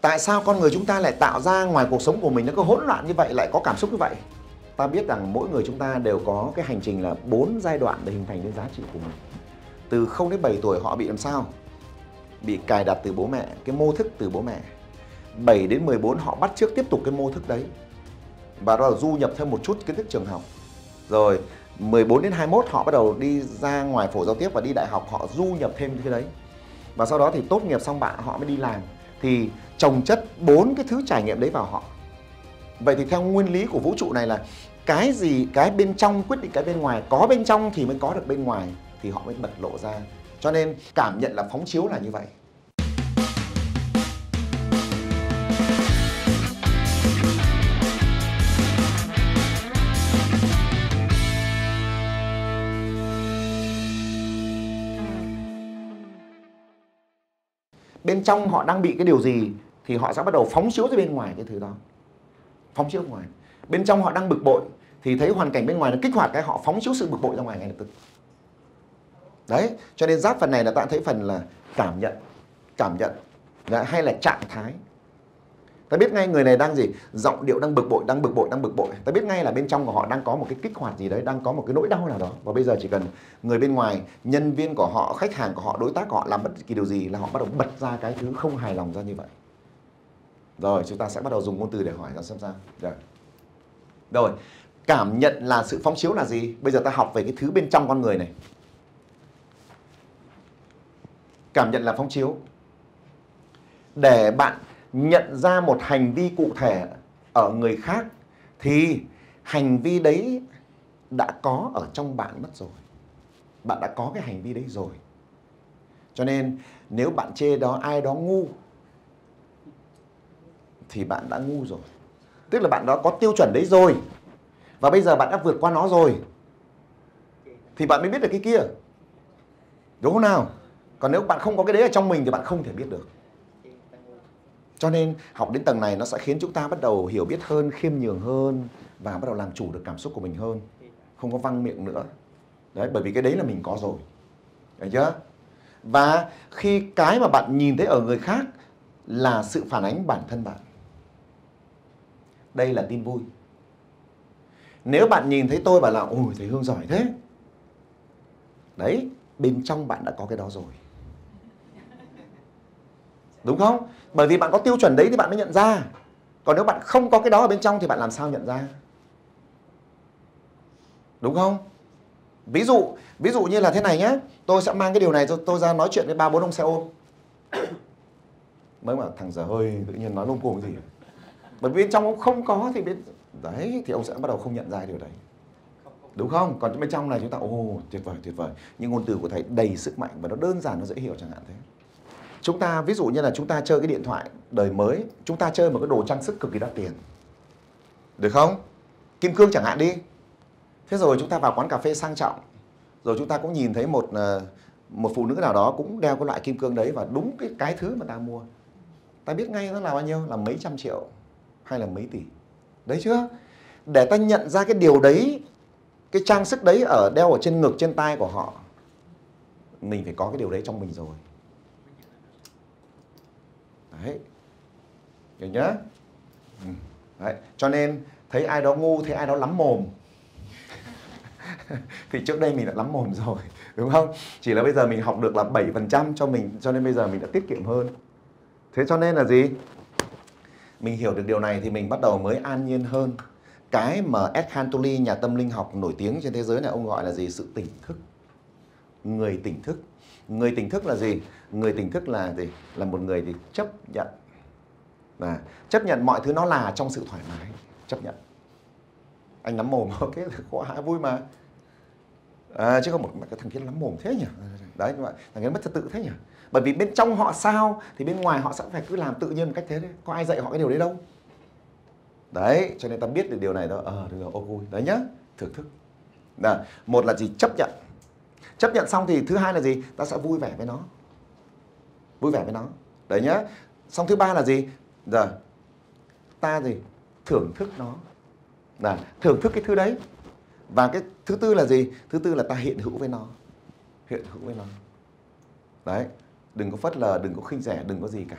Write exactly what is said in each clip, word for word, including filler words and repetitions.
Tại sao con người chúng ta lại tạo ra ngoài cuộc sống của mình nó có hỗn loạn như vậy, lại có cảm xúc như vậy? Ta biết rằng mỗi người chúng ta đều có cái hành trình là bốn giai đoạn để hình thành đến giá trị của mình. Từ không đến bảy tuổi họ bị làm sao? Bị cài đặt từ bố mẹ, cái mô thức từ bố mẹ. bảy đến mười bốn họ bắt chước tiếp tục cái mô thức đấy. Và đó là du nhập thêm một chút kiến thức trường học. Rồi mười bốn đến hai mươi mốt họ bắt đầu đi ra ngoài phổ giao tiếp và đi đại học, họ du nhập thêm cái đấy. Và sau đó thì tốt nghiệp xong bạn họ mới đi làm. Thì chồng chất bốn cái thứ trải nghiệm đấy vào họ. Vậy thì theo nguyên lý của vũ trụ này là cái gì, cái bên trong quyết định cái bên ngoài. Có bên trong thì mới có được bên ngoài, thì họ mới bật lộ ra. Cho nên cảm nhận là phóng chiếu là như vậy. Bên trong họ đang bị cái điều gì thì họ sẽ bắt đầu phóng chiếu ra bên ngoài cái thứ đó. Phóng chiếu ngoài. Bên trong họ đang bực bội thì thấy hoàn cảnh bên ngoài nó kích hoạt cái họ phóng chiếu sự bực bội ra ngoài ngay lập tức. Đấy, cho nên giáp phần này là ta thấy phần là cảm nhận, cảm nhận đấy, hay là trạng thái. Ta biết ngay người này đang gì, giọng điệu đang bực bội, đang bực bội, đang bực bội. Ta biết ngay là bên trong của họ đang có một cái kích hoạt gì đấy, đang có một cái nỗi đau nào đó. Và bây giờ chỉ cần người bên ngoài, nhân viên của họ, khách hàng của họ, đối tác của họ làm bất kỳ điều gì là họ bắt đầu bật ra cái thứ không hài lòng ra như vậy. Rồi chúng ta sẽ bắt đầu dùng ngôn từ để hỏi ra xem sao. Rồi, rồi cảm nhận là sự phóng chiếu là gì? Bây giờ ta học về cái thứ bên trong con người này. Cảm nhận là phóng chiếu. Để bạn nhận ra một hành vi cụ thể ở người khác thì hành vi đấy đã có ở trong bạn mất rồi. Bạn đã có cái hành vi đấy rồi. Cho nên nếu bạn chê đó ai đó ngu thì bạn đã ngu rồi. Tức là bạn đó có tiêu chuẩn đấy rồi. Và bây giờ bạn đã vượt qua nó rồi thì bạn mới biết được cái kia. Đúng không nào? Còn nếu bạn không có cái đấy ở trong mình thì bạn không thể biết được. Cho nên học đến tầng này nó sẽ khiến chúng ta bắt đầu hiểu biết hơn, khiêm nhường hơn và bắt đầu làm chủ được cảm xúc của mình hơn. Không có văng miệng nữa. Đấy, bởi vì cái đấy là mình có rồi. Đấy chưa? Và khi cái mà bạn nhìn thấy ở người khác là sự phản ánh bản thân bạn. Đây là tin vui. Nếu bạn nhìn thấy tôi bảo là ôi thầy Hương giỏi thế. Đấy, bên trong bạn đã có cái đó rồi. Đúng không? Bởi vì bạn có tiêu chuẩn đấy thì bạn mới nhận ra. Còn nếu bạn không có cái đó ở bên trong thì bạn làm sao nhận ra? Đúng không? Ví dụ, ví dụ như là thế này nhé. Tôi sẽ mang cái điều này cho tôi ra nói chuyện với ba bốn ông xe ôm. Mới mà thằng dở hơi tự nhiên nói lung cuồng gì. Bởi vì bên trong ông không có thì bên đấy thì ông sẽ bắt đầu không nhận ra điều đấy. Đúng không? Còn bên trong này chúng ta ồ tuyệt vời, tuyệt vời. Những ngôn từ của thầy đầy sức mạnh và nó đơn giản, nó dễ hiểu chẳng hạn thế. Chúng ta ví dụ như là chúng ta chơi cái điện thoại đời mới, chúng ta chơi một cái đồ trang sức cực kỳ đắt tiền. Được không? Kim cương chẳng hạn đi. Thế rồi chúng ta vào quán cà phê sang trọng. Rồi chúng ta cũng nhìn thấy một một phụ nữ nào đó cũng đeo cái loại kim cương đấy và đúng cái cái thứ mà ta mua. Ta biết ngay nó là bao nhiêu, là mấy trăm triệu hay là mấy tỷ. Đấy chưa? Để ta nhận ra cái điều đấy, cái trang sức đấy ở đeo ở trên ngực, trên tai của họ, mình phải có cái điều đấy trong mình rồi. Đấy. Được nhá. Ừ. Đấy. Cho nên thấy ai đó ngu, thấy ai đó lắm mồm thì trước đây mình đã lắm mồm rồi. Đúng không? Chỉ là bây giờ mình học được là bảy phần trăm cho mình. Cho nên bây giờ mình đã tiết kiệm hơn. Thế cho nên là gì? Mình hiểu được điều này thì mình bắt đầu mới an nhiên hơn. Cái mà Eckhart Tolle, nhà tâm linh học nổi tiếng trên thế giới này, ông gọi là gì? Sự tỉnh thức. Người tỉnh thức. Người tỉnh thức là gì? Người tỉnh thức là gì? Là một người thì chấp nhận. Và chấp nhận mọi thứ nó là trong sự thoải mái. Chấp nhận. Anh lắm mồm, ok, có hại vui mà. À, chứ không một cái thằng kia lắm mồm thế nhỉ? Đấy, nhưng mà thằng kia mất trật tự thế nhỉ? Bởi vì bên trong họ sao thì bên ngoài họ sẽ phải cứ làm tự nhiên một cách thế đấy. Có ai dạy họ cái điều đấy đâu. Đấy, cho nên ta biết được điều này đó. Ờ, à, được rồi, ok, vui. Đấy nhá, thưởng thức. Đã, một là gì? Chấp nhận. Chấp nhận xong thì thứ hai là gì? Ta sẽ vui vẻ với nó. Vui vẻ với nó. Đấy nhá. Xong thứ ba là gì? Giờ ta gì? Thưởng thức nó. Là thưởng thức cái thứ đấy. Và cái thứ tư là gì? Thứ tư là ta hiện hữu với nó. Hiện hữu với nó. Đấy. Đừng có phớt lờ, đừng có khinh rẻ, đừng có gì cả.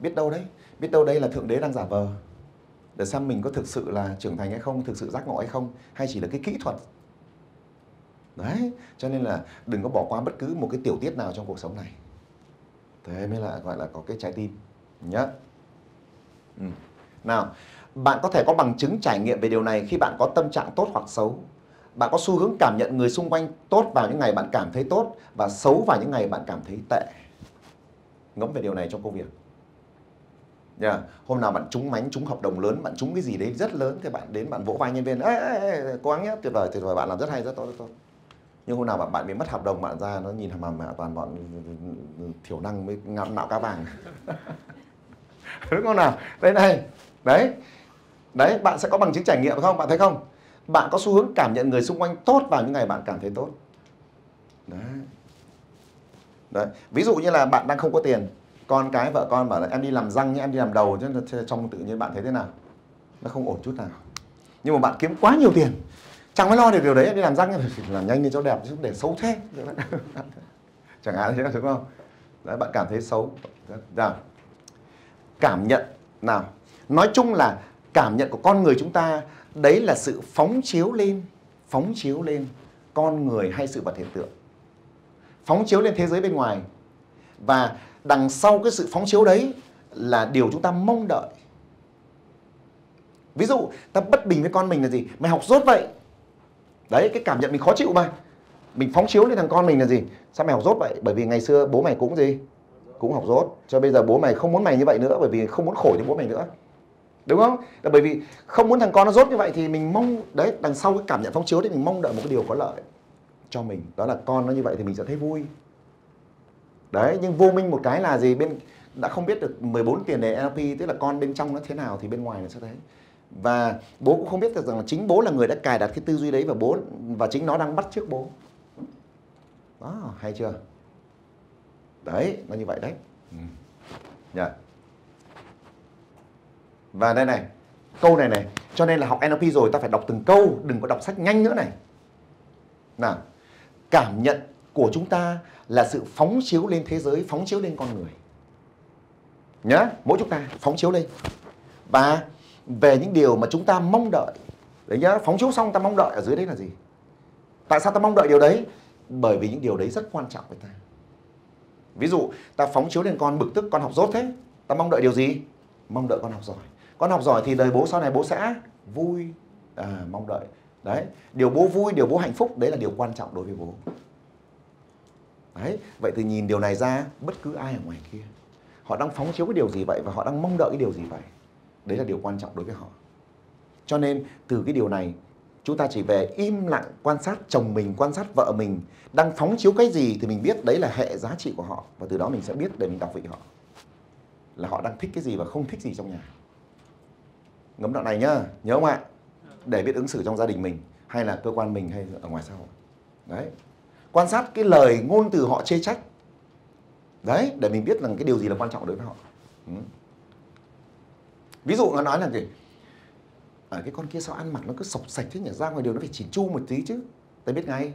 biết đâu đấy, biết đâu đây là Thượng Đế đang giả vờ, để xem mình có thực sự là trưởng thành hay không, thực sự giác ngộ hay không, hay chỉ là cái kỹ thuật. Đấy, cho nên là đừng có bỏ qua bất cứ một cái tiểu tiết nào trong cuộc sống này. Thế mới là gọi là có cái trái tim nhá. Ừ. Nào, bạn có thể có bằng chứng trải nghiệm về điều này khi bạn có tâm trạng tốt hoặc xấu. Bạn có xu hướng cảm nhận người xung quanh tốt vào những ngày bạn cảm thấy tốt và xấu vào những ngày bạn cảm thấy tệ. Ngẫm về điều này trong công việc. Yeah. Hôm nào bạn trúng mánh, trúng hợp đồng lớn, bạn trúng cái gì đấy rất lớn thì bạn đến bạn vỗ vai nhân viên, ê, ê, ê, cố gắng nhé, tuyệt vời, tuyệt vời, bạn làm rất hay, rất tốt, rất tốt. Nhưng hôm nào bạn, bạn bị mất hợp đồng, bạn ra nó nhìn hàm hàm toàn bọn thiểu năng mới ngạo nạo cá vàng. Đúng không nào? Đây này, đấy, đấy, bạn sẽ có bằng chứng trải nghiệm không? Bạn thấy không? Bạn có xu hướng cảm nhận người xung quanh tốt vào những ngày bạn cảm thấy tốt. Đấy. Đấy. Ví dụ như là bạn đang không có tiền, con cái vợ con bảo là em đi làm răng nhé, em đi làm đầu, chứ trong tự nhiên bạn thấy thế nào? Nó không ổn chút nào. Nhưng mà bạn kiếm quá nhiều tiền, chẳng phải lo được điều đấy, em đi làm răng làm nhanh lên cho đẹp chứ để xấu thế. Chẳng hạn thế, đúng không? Đấy, bạn cảm thấy xấu. Đấy. Cảm nhận nào. Nói chung là cảm nhận của con người chúng ta, đấy là sự phóng chiếu lên, phóng chiếu lên con người hay sự vật hiện tượng, phóng chiếu lên thế giới bên ngoài. Và đằng sau cái sự phóng chiếu đấy là điều chúng ta mong đợi. Ví dụ, ta bất bình với con mình là gì? Mày học dốt vậy. Đấy, cái cảm nhận mình khó chịu mà. Mình phóng chiếu lên thằng con mình là gì? Sao mày học dốt vậy? Bởi vì ngày xưa bố mày cũng gì? Cũng học dốt. Cho bây giờ bố mày không muốn mày như vậy nữa, bởi vì không muốn khổ thì bố mày nữa. Đúng không? Là bởi vì không muốn thằng con nó dốt như vậy thì mình mong... Đấy, đằng sau cái cảm nhận phóng chiếu thì mình mong đợi một cái điều có lợi cho mình. Đó là con nó như vậy thì mình sẽ thấy vui. Đấy, nhưng vô minh một cái là gì? Bên đã không biết được mười bốn tiền đề en lờ pê, tức là con bên trong nó thế nào thì bên ngoài nó sẽ thế. Và bố cũng không biết được rằng là chính bố là người đã cài đặt cái tư duy đấy, và bố và chính nó đang bắt chước bố. Đó, hay chưa? Đấy, nó như vậy đấy. Yeah. Và đây này, câu này này, cho nên là học en lờ pê rồi ta phải đọc từng câu, đừng có đọc sách nhanh nữa này. Nào, cảm nhận của chúng ta là sự phóng chiếu lên thế giới, phóng chiếu lên con người. Nhá, mỗi chúng ta phóng chiếu lên. Và về những điều mà chúng ta mong đợi. Đấy nhá, phóng chiếu xong ta mong đợi ở dưới đấy là gì? Tại sao ta mong đợi điều đấy? Bởi vì những điều đấy rất quan trọng với ta. Ví dụ, ta phóng chiếu lên con bực tức, con học dốt thế. Ta mong đợi điều gì? Mong đợi con học giỏi. Con học giỏi thì đời bố sau này bố sẽ vui. À, mong đợi. Đấy, điều bố vui, điều bố hạnh phúc, đấy là điều quan trọng đối với bố. Đấy, vậy thì nhìn điều này ra, bất cứ ai ở ngoài kia họ đang phóng chiếu cái điều gì vậy, và họ đang mong đợi cái điều gì vậy. Đấy là điều quan trọng đối với họ. Cho nên từ cái điều này, chúng ta chỉ về im lặng quan sát chồng mình, quan sát vợ mình đang phóng chiếu cái gì, thì mình biết đấy là hệ giá trị của họ. Và từ đó mình sẽ biết để mình đọc vị họ, là họ đang thích cái gì và không thích gì trong nhà. Ngấm đoạn này nhá, nhớ không ạ? Để biết ứng xử trong gia đình mình, hay là cơ quan mình, hay ở ngoài xã hội. Đấy, quan sát cái lời ngôn từ họ chê trách. Đấy, để mình biết rằng cái điều gì là quan trọng đối với họ. Ừ. Ví dụ nó nói là gì? Ở cái con kia sao ăn mặc nó cứ sọc sạch thế nhỉ? Ra ngoài đường nó phải chỉn chu một tí chứ. Ta biết ngay,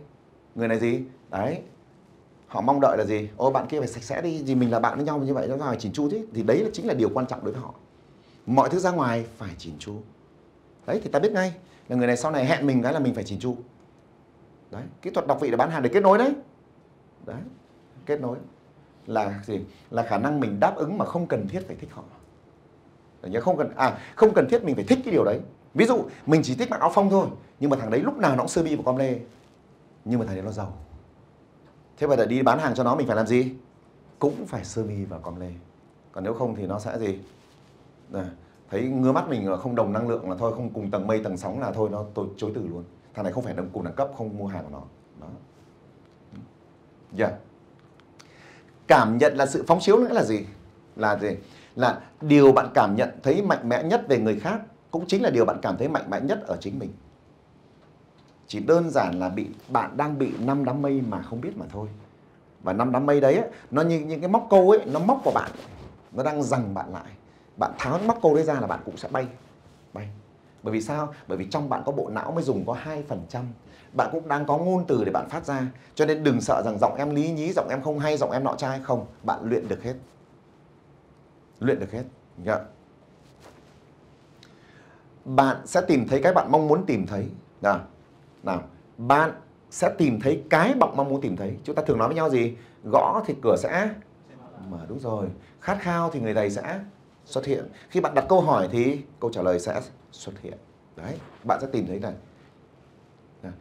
người này gì? Đấy, họ mong đợi là gì? Ôi bạn kia phải sạch sẽ đi, vì mình là bạn với nhau như vậy, nó ra ngoài chỉn chu chứ. Thì đấy là chính là điều quan trọng đối với họ. Mọi thứ ra ngoài phải chỉn chu. Đấy, thì ta biết ngay là người này sau này hẹn mình cái là mình phải chỉn chu. Đấy, kỹ thuật đọc vị để bán hàng, để kết nối đấy. Đấy, kết nối là gì? Là khả năng mình đáp ứng mà không cần thiết phải thích họ. Nhớ không cần à không cần thiết mình phải thích cái điều đấy. Ví dụ mình chỉ thích mặc áo phông thôi, nhưng mà thằng đấy lúc nào nó cũng sơ mi và com lê. Nhưng mà thằng đấy nó giàu. Thế bây giờ đi bán hàng cho nó mình phải làm gì? Cũng phải sơ mi và com lê. Còn nếu không thì nó sẽ gì? À, thấy ngứa mắt mình là không đồng năng lượng là thôi, không cùng tầng mây tầng sóng là thôi, nó tôi chối từ luôn. Thằng này không phải đồng cùng đẳng cấp, không mua hàng của nó. Đó. Yeah. Cảm nhận là sự phóng chiếu nữa là gì? Là gì? Là điều bạn cảm nhận thấy mạnh mẽ nhất về người khác cũng chính là điều bạn cảm thấy mạnh mẽ nhất ở chính mình. Chỉ đơn giản là bị bạn đang bị năm đám mây mà không biết mà thôi. Và năm đám mây đấy nó như những cái móc câu ấy, nó móc vào bạn, nó đang giằng bạn lại. Bạn tháo móc câu đấy ra là bạn cũng sẽ bay, bay. Bởi vì sao? Bởi vì trong bạn có bộ não mới dùng có hai phần trăm. Bạn cũng đang có ngôn từ để bạn phát ra. Cho nên đừng sợ rằng giọng em lý nhí, giọng em không hay, giọng em nọ trai. Không, bạn luyện được hết. luyện được hết. Bạn sẽ tìm thấy cái bạn mong muốn tìm thấy. Nào, nào, bạn sẽ tìm thấy cái bạn mong muốn tìm thấy. Chúng ta thường nói với nhau gì? Gõ thì cửa sẽ mở, đúng rồi. Khát khao thì người thầy sẽ xuất hiện. Khi bạn đặt câu hỏi thì câu trả lời sẽ xuất hiện. Đấy, bạn sẽ tìm thấy này. Nào.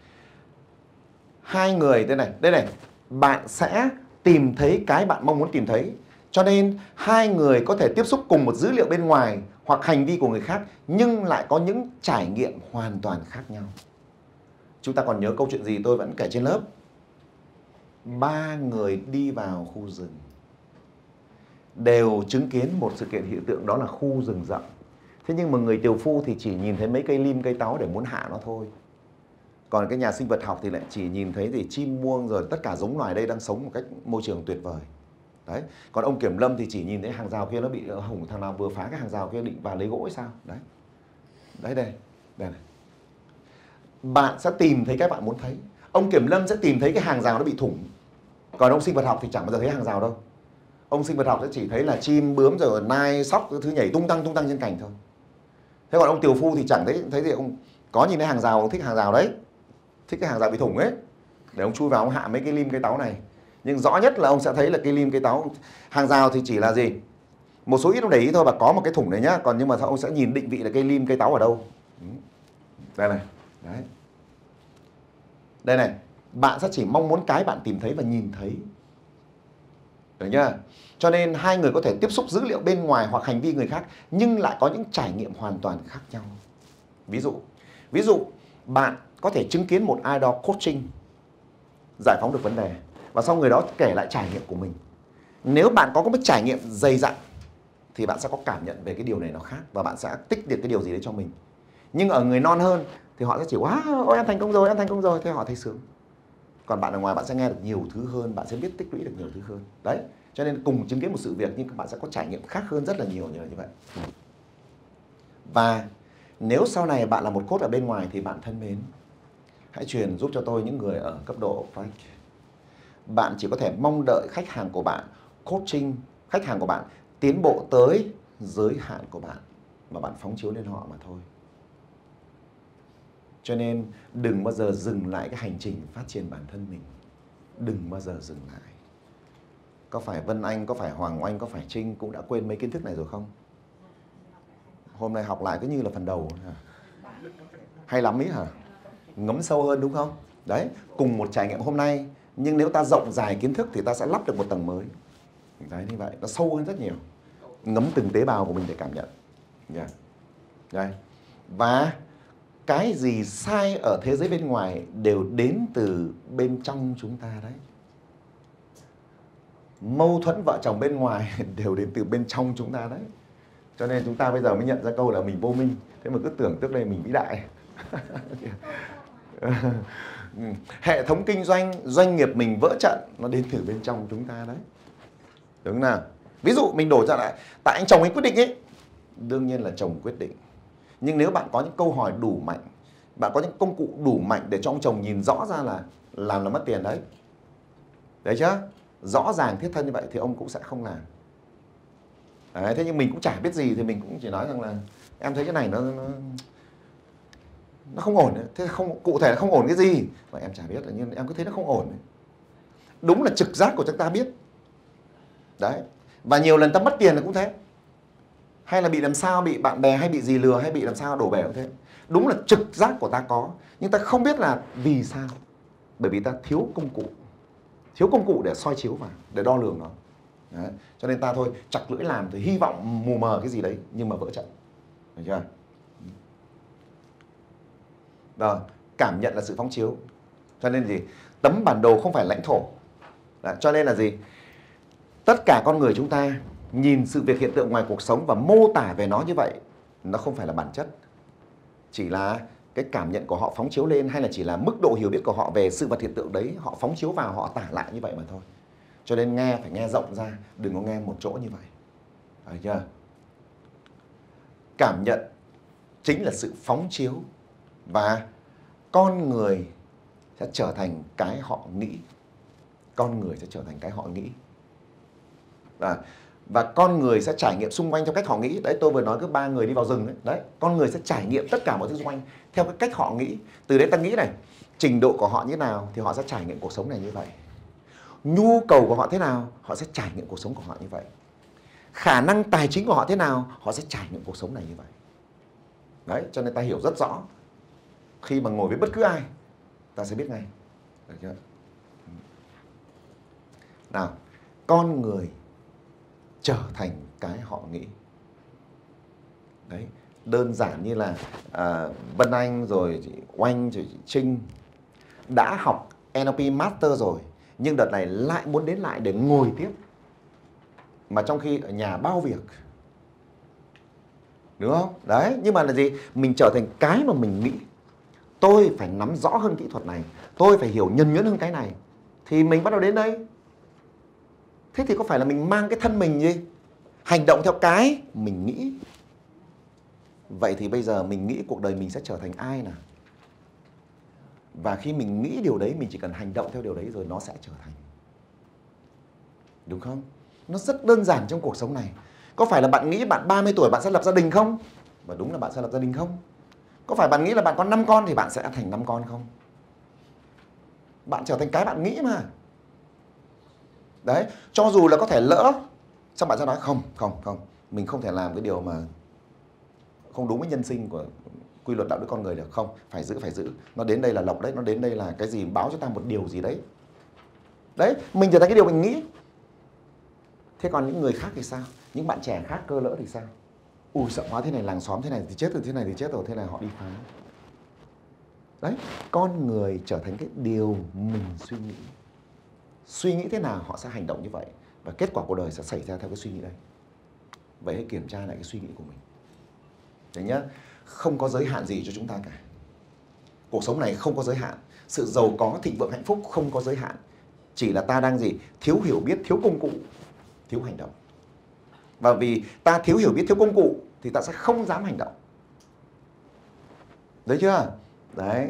Hai người đây này, đây này, bạn sẽ tìm thấy cái bạn mong muốn tìm thấy. Cho nên hai người có thể tiếp xúc cùng một dữ liệu bên ngoài hoặc hành vi của người khác, nhưng lại có những trải nghiệm hoàn toàn khác nhau. Chúng ta còn nhớ câu chuyện gì tôi vẫn kể trên lớp? Ba người đi vào khu rừng, đều chứng kiến một sự kiện hiện tượng, đó là khu rừng rậm. Thế nhưng mà người tiều phu thì chỉ nhìn thấy mấy cây lim, cây táo để muốn hạ nó thôi. Còn cái nhà sinh vật học thì lại chỉ nhìn thấy thì chim muông rồi tất cả giống loài đây đang sống một cách môi trường tuyệt vời. Đấy. Còn ông Kiểm Lâm thì chỉ nhìn thấy hàng rào kia nó bị hỏng, thằng nào vừa phá cái hàng rào kia định vào lấy gỗ hay sao? Đấy. Đấy đây. Đây này. Bạn sẽ tìm thấy cái bạn muốn thấy. Ông Kiểm Lâm sẽ tìm thấy cái hàng rào nó bị thủng. Còn ông sinh vật học thì chẳng bao giờ thấy hàng rào đâu. Ông sinh vật học sẽ chỉ thấy là chim, bướm rồi nai, sóc, thứ nhảy tung tăng tung tăng trên cành thôi. Thế còn ông tiều phu thì chẳng thấy, thấy gì ông có nhìn thấy hàng rào, ông thích hàng rào đấy. Thích cái hàng rào bị thủng ấy. Để ông chui vào ông hạ mấy cái lim cây táo này. Nhưng rõ nhất là ông sẽ thấy là cái lim cây táo. Hàng rào thì chỉ là gì? Một số ít ông để ý thôi, và có một cái thủng này nhá. Còn nhưng mà ông sẽ nhìn định vị là cây lim cây táo ở đâu. Đây này. Đấy. Đây này. Bạn sẽ chỉ mong muốn cái bạn tìm thấy và nhìn thấy. Đấy nhá. Cho nên hai người có thể tiếp xúc dữ liệu bên ngoài hoặc hành vi người khác, nhưng lại có những trải nghiệm hoàn toàn khác nhau. Ví dụ, ví dụ bạn có thể chứng kiến một ai đó coaching, giải phóng được vấn đề, và sau người đó kể lại trải nghiệm của mình. Nếu bạn có một trải nghiệm dày dặn thì bạn sẽ có cảm nhận về cái điều này nó khác, và bạn sẽ tích được cái điều gì đấy cho mình. Nhưng ở người non hơn thì họ sẽ chỉ wow, ôi em thành công rồi, em thành công rồi, thế họ thấy sướng. Còn bạn ở ngoài bạn sẽ nghe được nhiều thứ hơn, bạn sẽ biết tích lũy được nhiều thứ hơn. Đấy, cho nên cùng chứng kiến một sự việc nhưng các bạn sẽ có trải nghiệm khác hơn rất là nhiều như vậy. Và nếu sau này bạn là một coach ở bên ngoài thì bạn thân mến, hãy truyền giúp cho tôi những người ở cấp độ Frank. Bạn chỉ có thể mong đợi khách hàng của bạn, coaching khách hàng của bạn tiến bộ tới giới hạn của bạn mà bạn phóng chiếu lên họ mà thôi. Cho nên đừng bao giờ dừng lại cái hành trình phát triển bản thân mình. Đừng bao giờ dừng lại. Có phải Vân Anh, có phải Hoàng Oanh, có phải Trinh cũng đã quên mấy kiến thức này rồi không? Hôm nay học lại cứ như là phần đầu. Hay lắm ý hả? Ngấm sâu hơn đúng không? Đấy, cùng một trải nghiệm hôm nay, nhưng nếu ta rộng dài kiến thức thì ta sẽ lắp được một tầng mới. Đấy, như vậy, nó sâu hơn rất nhiều. Ngấm từng tế bào của mình để cảm nhận. Yeah. Đấy. Và cái gì sai ở thế giới bên ngoài đều đến từ bên trong chúng ta đấy. Mâu thuẫn vợ chồng bên ngoài đều đến từ bên trong chúng ta đấy. Cho nên chúng ta bây giờ mới nhận ra câu là mình vô minh. Thế mà cứ tưởng trước đây mình vĩ đại. Hệ thống kinh doanh, doanh nghiệp mình vỡ trận, nó đến từ bên trong chúng ta đấy. Đúng nào? Ví dụ mình đổ ra lại, tại anh chồng ấy quyết định ấy. Đương nhiên là chồng quyết định. Nhưng nếu bạn có những câu hỏi đủ mạnh, bạn có những công cụ đủ mạnh để cho ông chồng nhìn rõ ra là làm là mất tiền đấy. Đấy chứ? Rõ ràng thiết thân như vậy thì ông cũng sẽ không làm. Đấy, thế nhưng mình cũng chả biết gì thì mình cũng chỉ nói rằng là em thấy cái này nó... nó... nó không ổn, thế không, cụ thể là không ổn cái gì mà em chả biết, nhưng em cứ thấy nó không ổn. Đúng là trực giác của chúng ta biết. Đấy. Và nhiều lần ta mất tiền là cũng thế. Hay là bị làm sao, bị bạn bè hay bị gì lừa, hay bị làm sao đổ bể cũng thế. Đúng là trực giác của ta có, nhưng ta không biết là vì sao. Bởi vì ta thiếu công cụ. Thiếu công cụ để soi chiếu vào, để đo lường nó. Đấy. Cho nên ta thôi chặt lưỡi làm thì hy vọng mù mờ cái gì đấy, nhưng mà vỡ trận. Được chưa? Đó, cảm nhận là sự phóng chiếu. Cho nên gì? Tấm bản đồ không phải lãnh thổ. Đó, cho nên là gì? Tất cả con người chúng ta nhìn sự việc hiện tượng ngoài cuộc sống và mô tả về nó như vậy, nó không phải là bản chất. Chỉ là cái cảm nhận của họ phóng chiếu lên, hay là chỉ là mức độ hiểu biết của họ về sự vật hiện tượng đấy, họ phóng chiếu vào, họ tả lại như vậy mà thôi. Cho nên nghe phải nghe rộng ra, đừng có nghe một chỗ như vậy. Đấy chưa? Cảm nhận chính là sự phóng chiếu. Và con người sẽ trở thành cái họ nghĩ. Con người sẽ trở thành cái họ nghĩ. Và Và con người sẽ trải nghiệm xung quanh theo cách họ nghĩ. Đấy, tôi vừa nói cứ ba người đi vào rừng đấy. đấy. Con người sẽ trải nghiệm tất cả mọi thứ xung quanh theo cái cách họ nghĩ. Từ đấy ta nghĩ này, trình độ của họ như nào thì họ sẽ trải nghiệm cuộc sống này như vậy. Nhu cầu của họ thế nào, họ sẽ trải nghiệm cuộc sống của họ như vậy. Khả năng tài chính của họ thế nào, họ sẽ trải nghiệm cuộc sống này như vậy. Đấy, cho nên ta hiểu rất rõ. Khi mà ngồi với bất cứ ai, ta sẽ biết ngay. Được chưa? Nào, con người trở thành cái họ nghĩ. Đấy, đơn giản như là à, Vân Anh rồi chị Oanh rồi chị Trinh đã học en lờ pê Master rồi, nhưng đợt này lại muốn đến lại để ngồi tiếp. Mà trong khi ở nhà bao việc, đúng không? Đấy, nhưng mà là gì? Mình trở thành cái mà mình nghĩ. Tôi phải nắm rõ hơn kỹ thuật này, tôi phải hiểu nhuần nhuyễn hơn cái này, thì mình bắt đầu đến đây. Thế thì có phải là mình mang cái thân mình gì? Hành động theo cái mình nghĩ. Vậy thì bây giờ mình nghĩ cuộc đời mình sẽ trở thành ai nào? Và khi mình nghĩ điều đấy, mình chỉ cần hành động theo điều đấy rồi nó sẽ trở thành. Đúng không? Nó rất đơn giản trong cuộc sống này. Có phải là bạn nghĩ bạn ba mươi tuổi bạn sẽ lập gia đình không? Và đúng là bạn sẽ lập gia đình không? Có phải bạn nghĩ là bạn có năm con thì bạn sẽ thành năm con không? Bạn trở thành cái bạn nghĩ mà. Đấy, cho dù là có thể lỡ, xong bạn sẽ nói không, không, không, mình không thể làm cái điều mà không đúng với nhân sinh của quy luật đạo đức con người được. Không, phải giữ, phải giữ. Nó đến đây là lộc đấy, nó đến đây là cái gì báo cho ta một điều gì đấy. Đấy, mình trở thành cái điều mình nghĩ. Thế còn những người khác thì sao? Những bạn trẻ khác cơ lỡ thì sao? Ui, sợ quá, thế này làng xóm thế này thì chết rồi, thế này thì chết rồi, thế này họ đi phá. Đấy, con người trở thành cái điều mình suy nghĩ. Suy nghĩ thế nào họ sẽ hành động như vậy. Và kết quả cuộc đời sẽ xảy ra theo cái suy nghĩ đây. Vậy hãy kiểm tra lại cái suy nghĩ của mình. Đấy nhá. Không có giới hạn gì cho chúng ta cả. Cuộc sống này không có giới hạn. Sự giàu có, thịnh vượng, hạnh phúc không có giới hạn. Chỉ là ta đang gì? Thiếu hiểu biết, thiếu công cụ, thiếu hành động. Và vì ta thiếu hiểu biết, thiếu công cụ thì ta sẽ không dám hành động. Đấy chưa? Đấy.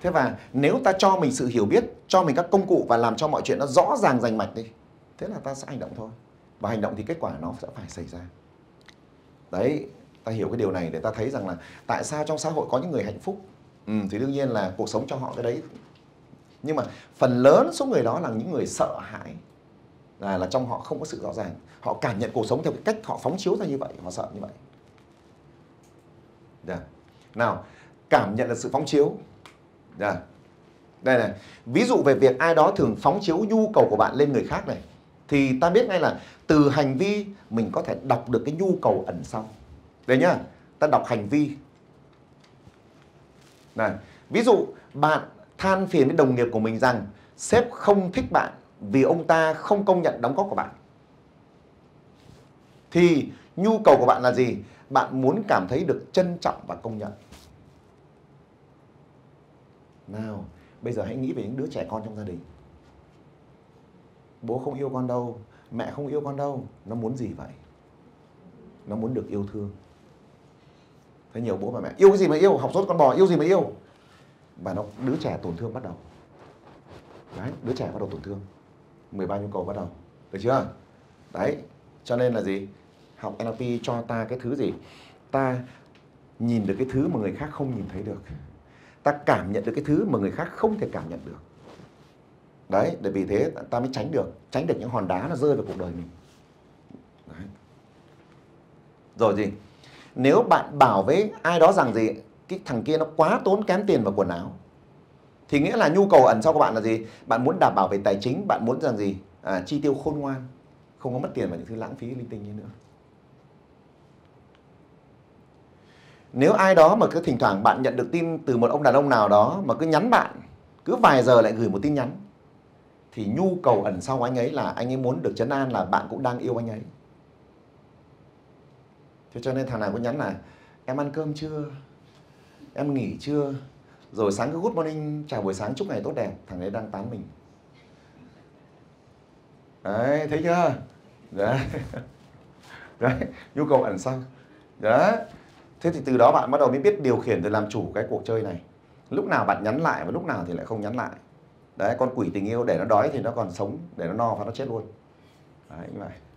Thế và nếu ta cho mình sự hiểu biết, cho mình các công cụ và làm cho mọi chuyện nó rõ ràng rành mạch đi, thế là ta sẽ hành động thôi. Và hành động thì kết quả nó sẽ phải xảy ra. Đấy, ta hiểu cái điều này để ta thấy rằng là tại sao trong xã hội có những người hạnh phúc. Ừ, thì đương nhiên là cuộc sống cho họ cái đấy. Nhưng mà phần lớn số người đó là những người sợ hãi. Là, là trong họ không có sự rõ ràng. Họ cảm nhận cuộc sống theo cái cách họ phóng chiếu ra như vậy, họ sợ như vậy. Được. Nào, cảm nhận là sự phóng chiếu. Đây. Đây này, ví dụ về việc ai đó thường phóng chiếu nhu cầu của bạn lên người khác này, thì ta biết ngay là từ hành vi mình có thể đọc được cái nhu cầu ẩn sau. Đấy nhá, ta đọc hành vi này. Ví dụ bạn than phiền với đồng nghiệp của mình rằng sếp không thích bạn vì ông ta không công nhận đóng góp của bạn. Thì nhu cầu của bạn là gì? Bạn muốn cảm thấy được trân trọng và công nhận. Nào, bây giờ hãy nghĩ về những đứa trẻ con trong gia đình. Bố không yêu con đâu, mẹ không yêu con đâu. Nó muốn gì vậy? Nó muốn được yêu thương. Thế nhiều bố và mẹ, yêu cái gì mà yêu, học sốt con bò, yêu gì mà yêu. Và nó, đứa trẻ tổn thương bắt đầu. Đấy, đứa trẻ bắt đầu tổn thương. mười ba nhu cầu bắt đầu. Được chưa? Đấy, cho nên là gì? Học en lờ pê cho ta cái thứ gì? Ta nhìn được cái thứ mà người khác không nhìn thấy được. Ta cảm nhận được cái thứ mà người khác không thể cảm nhận được. Đấy, để vì thế ta mới tránh được, tránh được những hòn đá nó rơi vào cuộc đời mình. Đấy. Rồi gì? Nếu bạn bảo với ai đó rằng gì? Cái thằng kia nó quá tốn kém tiền vào quần áo, thì nghĩa là nhu cầu ẩn sau của bạn là gì? Bạn muốn đảm bảo về tài chính, bạn muốn rằng gì? À, chi tiêu khôn ngoan, không có mất tiền vào những thứ lãng phí linh tinh như nữa. Nếu ai đó mà cứ thỉnh thoảng bạn nhận được tin từ một ông đàn ông nào đó mà cứ nhắn bạn, cứ vài giờ lại gửi một tin nhắn, thì nhu cầu ẩn sau của anh ấy là anh ấy muốn được trấn an là bạn cũng đang yêu anh ấy. Thế cho nên thằng này có nhắn là em ăn cơm chưa? Em nghỉ chưa? Rồi sáng cứ good morning, chào buổi sáng, chúc ngày tốt đẹp. Thằng ấy đang tán mình. Đấy, thấy chưa? Đấy, Đấy. Nhu cầu ẩn sau. Đấy. Thế thì từ đó bạn bắt đầu mới biết điều khiển để làm chủ cái cuộc chơi này. Lúc nào bạn nhắn lại và lúc nào thì lại không nhắn lại. Đấy, con quỷ tình yêu để nó đói thì nó còn sống, để nó no và nó chết luôn. Đấy, như vậy.